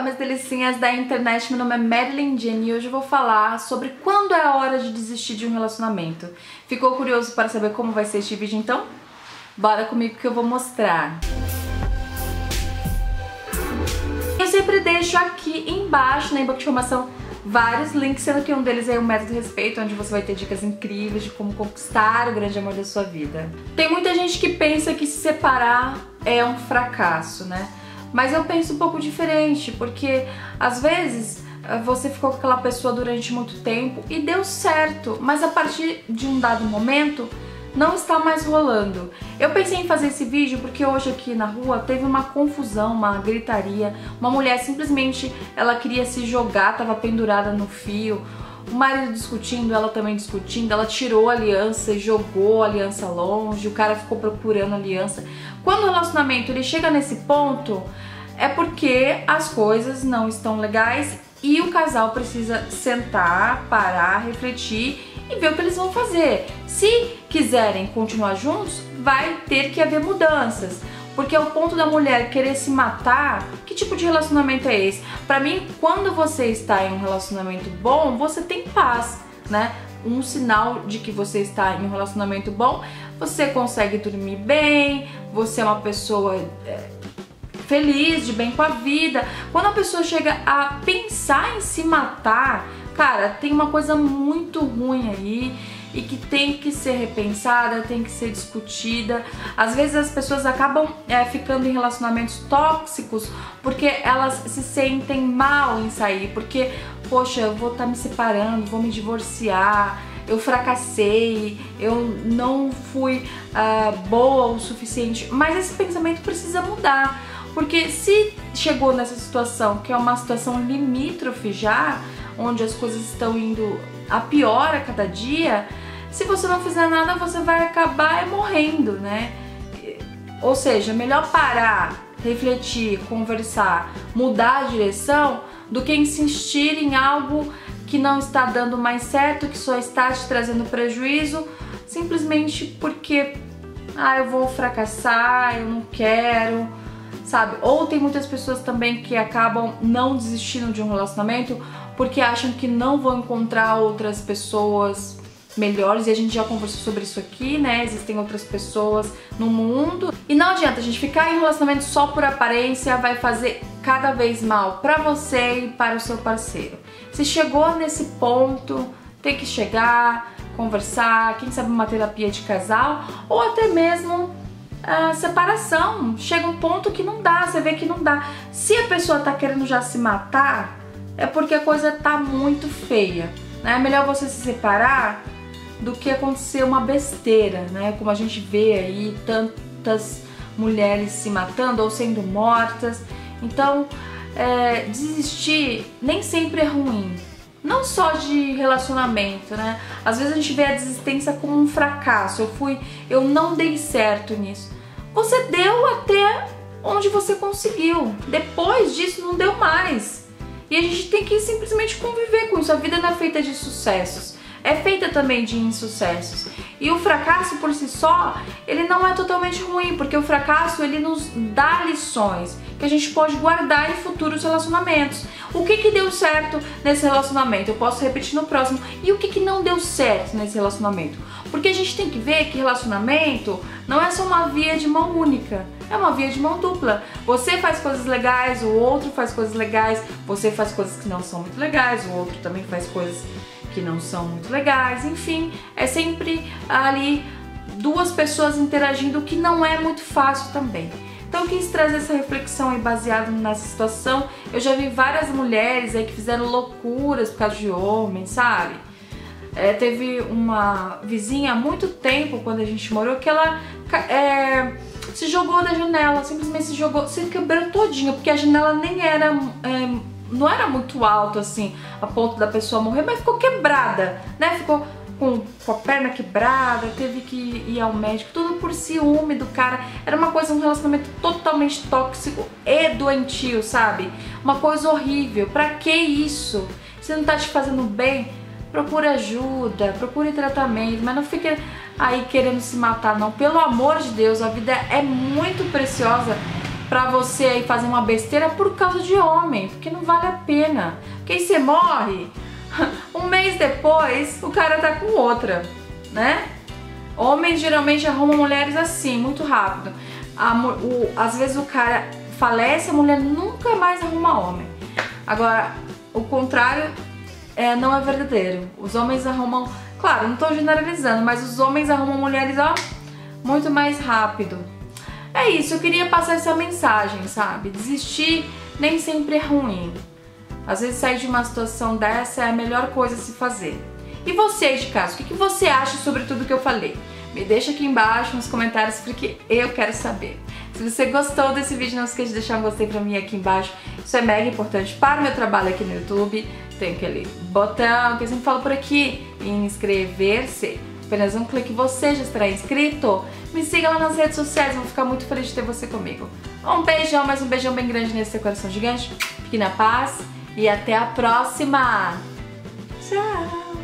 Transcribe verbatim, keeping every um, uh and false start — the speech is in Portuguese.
Olá, meus delicinhas da internet, meu nome é Marilyn Jane e hoje eu vou falar sobre quando é a hora de desistir de um relacionamento. Ficou curioso para saber como vai ser este vídeo então? Bora comigo que eu vou mostrar. Eu sempre deixo aqui embaixo na inbox de informação vários links, sendo que um deles é o Método do Respeito, onde você vai ter dicas incríveis de como conquistar o grande amor da sua vida. Tem muita gente que pensa que se separar é um fracasso, né? Mas eu penso um pouco diferente, porque às vezes você ficou com aquela pessoa durante muito tempo e deu certo, mas a partir de um dado momento não está mais rolando. Eu pensei em fazer esse vídeo porque hoje aqui na rua teve uma confusão, uma gritaria, uma mulher simplesmente ela queria se jogar, estava pendurada no fio, o marido discutindo, ela também discutindo, ela tirou a aliança e jogou a aliança longe, o cara ficou procurando a aliança. Quando o relacionamento ele chega nesse ponto, é porque as coisas não estão legais e o casal precisa sentar, parar, refletir e ver o que eles vão fazer. Se quiserem continuar juntos, vai ter que haver mudanças. Porque é o ponto da mulher querer se matar. Que tipo de relacionamento é esse? Pra mim, quando você está em um relacionamento bom, você tem paz, né? Um sinal de que você está em um relacionamento bom, você consegue dormir bem, você é uma pessoa feliz, de bem com a vida. Quando a pessoa chega a pensar em se matar, cara, tem uma coisa muito ruim aí e que tem que ser repensada, tem que ser discutida. Às vezes as pessoas acabam é, ficando em relacionamentos tóxicos porque elas se sentem mal em sair, porque, poxa, eu vou estar me separando, vou me divorciar, eu fracassei, eu não fui uh, boa o suficiente. Mas esse pensamento precisa mudar, porque se chegou nessa situação, que é uma situação limítrofe já, onde as coisas estão indo a pior a cada dia, se você não fizer nada, você vai acabar morrendo, né? Ou seja, melhor parar, refletir, conversar, mudar a direção, do que insistir em algo que não está dando mais certo, que só está te trazendo prejuízo, simplesmente porque, ah, eu vou fracassar, eu não quero, sabe? Ou tem muitas pessoas também que acabam não desistindo de um relacionamento porque acham que não vão encontrar outras pessoas melhores, e a gente já conversou sobre isso aqui, né? Existem outras pessoas no mundo e não adianta a gente ficar em relacionamento só por aparência, vai fazer cada vez mal pra você e para o seu parceiro. Se chegou nesse ponto, tem que chegar, conversar, quem sabe uma terapia de casal ou até mesmo a separação. Chega um ponto que não dá, você vê que não dá. Se a pessoa tá querendo já se matar, é porque a coisa tá muito feia, né? É melhor você se separar do que acontecer uma besteira, né? Como a gente vê aí tantas mulheres se matando ou sendo mortas. Então, é, desistir nem sempre é ruim. Não só de relacionamento, né? Às vezes a gente vê a desistência como um fracasso. Eu fui, eu não dei certo nisso. Você deu até onde você conseguiu. Depois disso não deu mais. E a gente tem que simplesmente conviver com isso. A vida não é feita de sucessos, é feita também de insucessos. E o fracasso por si só, ele não é totalmente ruim, porque o fracasso ele nos dá lições que a gente pode guardar em futuros relacionamentos. O que que deu certo nesse relacionamento? Eu posso repetir no próximo. E o que que não deu certo nesse relacionamento? Porque a gente tem que ver que relacionamento não é só uma via de mão única, é uma via de mão dupla. Você faz coisas legais, o outro faz coisas legais, você faz coisas que não são muito legais, o outro também faz coisas que não são muito legais, enfim, é sempre ali duas pessoas interagindo, o que não é muito fácil também. Então eu quis trazer essa reflexão aí baseada nessa situação. Eu já vi várias mulheres aí que fizeram loucuras por causa de homem, sabe? É, teve uma vizinha há muito tempo, quando a gente morou, que ela é, se jogou da janela, simplesmente se jogou, se quebrou todinha, porque a janela nem era... É, não era muito alto assim, a ponto da pessoa morrer, mas ficou quebrada, né? Ficou com, com a perna quebrada, teve que ir ao médico, tudo por ciúme do cara. Era uma coisa, um relacionamento totalmente tóxico e doentio, sabe? Uma coisa horrível. Pra que isso? Se não tá te fazendo bem, procura ajuda, procure tratamento, mas não fica aí querendo se matar, não. Pelo amor de Deus, a vida é muito preciosa pra você aí fazer uma besteira por causa de homem, porque não vale a pena. Porque aí você morre, um mês depois o cara tá com outra, né? Homens geralmente arrumam mulheres assim, muito rápido. A, o, às vezes o cara falece, a mulher nunca mais arruma homem. Agora, o contrário é, não é verdadeiro. Os homens arrumam... Claro, não estou generalizando, mas os homens arrumam mulheres, ó, muito mais rápido. É isso, eu queria passar essa mensagem, sabe? Desistir nem sempre é ruim. Às vezes sair de uma situação dessa é a melhor coisa a se fazer. E você, de casa, o que você acha sobre tudo que eu falei? Me deixa aqui embaixo nos comentários porque eu quero saber. Se você gostou desse vídeo, não esqueça de deixar um gostei pra mim aqui embaixo. Isso é mega importante para o meu trabalho aqui no YouTube. Tem aquele botão que eu sempre falo por aqui, inscrever-se. Apenas um clique você já estará inscrito. Me siga lá nas redes sociais, vou ficar muito feliz de ter você comigo. Um beijão, mais um beijão bem grande nesse seu coração gigante. Fique na paz e até a próxima. Tchau!